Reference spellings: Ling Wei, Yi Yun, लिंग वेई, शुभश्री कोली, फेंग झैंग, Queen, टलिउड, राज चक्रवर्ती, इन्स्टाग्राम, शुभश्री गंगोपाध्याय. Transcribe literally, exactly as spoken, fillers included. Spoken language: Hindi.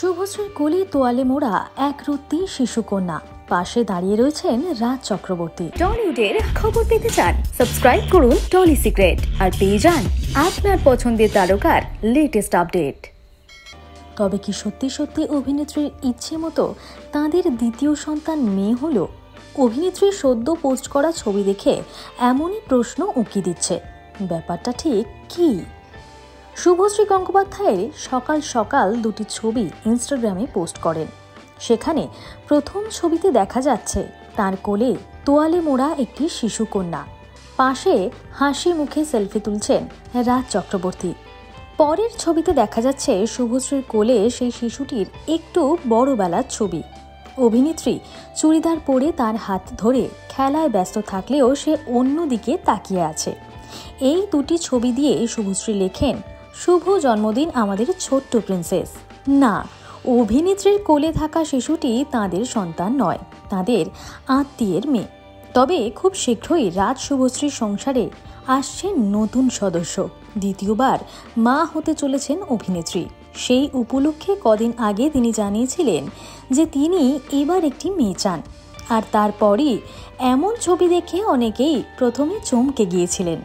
शुभश्री कोली तोয়ালে मोड़ा एक রুতি শিশুকন্যা पाशे दाड़िये রয়েছেন রাজ চক্রবর্তী। টলিউডের খবর পেতে চান সাবস্ক্রাইব করুন টলি সিক্রেট আর পেয়ে যান আপনার পছন্দের তারকার লেটেস্ট আপডেट। তবে কি সত্যি সত্যি অভিনেত্রীর ইচ্ছে মতো তাদের দ্বিতীয় সন্তান মেয়ে হলো? অভিনেত্রী সদ্য পোস্ট করা ছবি দেখে এমনই প্রশ্ন উকি দিচ্ছে, ব্যাপারটা ঠিক কি? शुभश्री गंगोपाध्याय सकाल सकाल दुटी छवि इन्स्टाग्रामे पोस्ट करें। सेखाने प्रथम छविते देखा जाच्छे तार कोले तोয়ালে मोड़ा एक शिशुकन्या, पाशे हासि मुखे सेल्फी तुलछेन राज चक्रवर्ती। परेर छविते देखा जाच्छे शुभश्रीर कोले सेई शिशुटिर एकटू बड़ो बेलार छवि। अभिनेत्री चूड़ीदार परे तार हाथ धरे खेलाय व्यस्त थाकलेओ से अन्यदिके ताकिये आछे। एई दुटी छवि दिये शुभश्री लेखेन, शुभ जन्मदिन आमादेर छोट्ट प्रिंसेस। ना, अभिनेत्रीर कोले थाका शिशुटी तादेर सन्तान नय, तादेर आत्मीयेर मेये। तबे खूब शीघ्रई राज शुभश्रीर संसारे आसछे नतून सदस्य। द्वितीयबार मा होते चलेछेन अभिनेत्री। सेई उपलक्षे कदिन आगे तिनि जानिয়েছিলেন जे तिनि एबार एकटि मेये चान। आर तारपरई एमन छवि देखे अनेकेई प्रथमे चमके गिয়েছিলেন।